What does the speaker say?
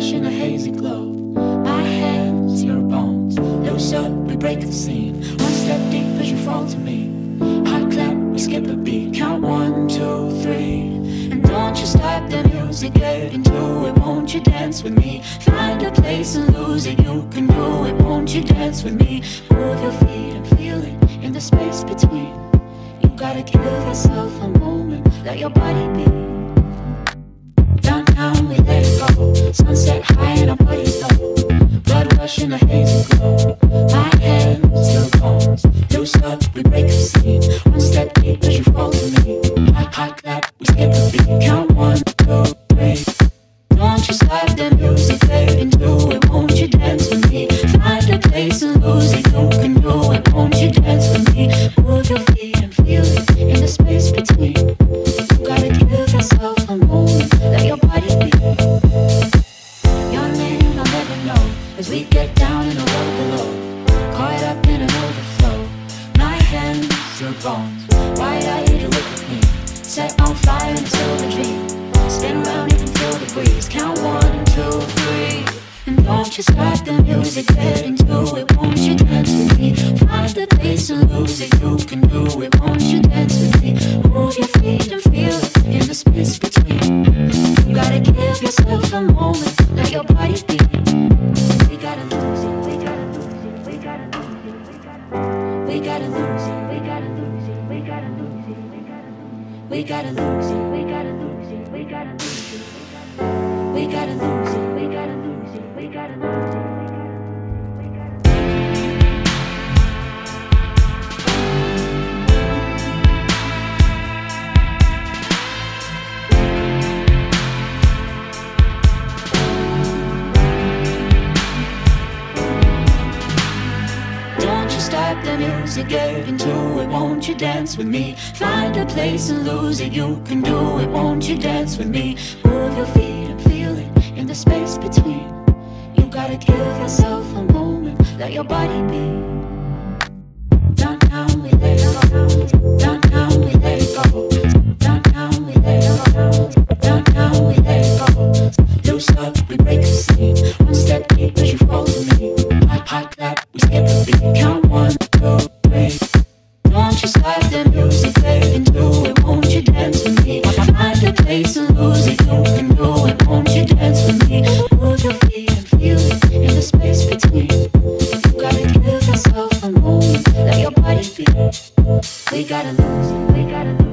rush in a hazy glow. My hands, your bones, loose up, we break the scene. One step deep as you fall to me. Heart clap, we skip a beat. Count 1, 2, 3. And don't you stop the music, get into it. Won't you dance with me? Find a place and lose it, you can do it. Won't you dance with me? Move your feet and feel it in the space between. You gotta give yourself a moment, let your body be. Downtown, we let it go. Sunset high and our body low. Blood rush in a hazy glow. My hands, your bones. Loose up, we break the scene. One step deep as you fall to me. Hot clap, we skip the beat. Count 1, 2, 3. Don't you stop the music, get into it. Won't you dance with me? Find a place and lose it. You can do it. Won't you dance with me? Move your feet and feel it in the space between. You gotta give yourself a moment, let your body be. Your name I'll never know as we get down in the world below. Caught up in an overflow. My hands, your bones. Wide-eyed, you look at me. Set on fire in a silver dream. Spin around, you can feel the breeze. Count 1, 2, 3. And don't you stop the music, get into it. Won't you dance with me? Find the place and lose it, you can do it. Won't you dance with me? Move your feet and feel it in the space between. You gotta give yourself a moment, let your body be. We gotta lose it, we gotta lose it, we gotta lose it, we gotta lose it, we gotta lose it, we gotta lose it, we gotta lose it, we gotta lose it, we gotta lose it, we gotta lose it, we gotta lose it, we gotta lose it, we gotta lose it. Stop the music, get into it. Won't you dance with me? Find a place and lose it. You can do it. Won't you dance with me? Move your feet and feel it in the space between. You gotta give yourself a moment, let your body be. Downtown we let it go. Downtown we let it go. Downtown we let it go. Downtown we let it go. Loose up, we break the scene. One step deep as you fall to me. Hot clap, we skip the beat. Count 1, 2, 3. Don't you stop the music, get into it. Won't you dance with me? Find the place and lose it. You can do it. Won't you dance with me? Move your feet and feel it in the space between. You gotta give yourself a moment, let your body feel. We gotta lose it. We gotta lose it.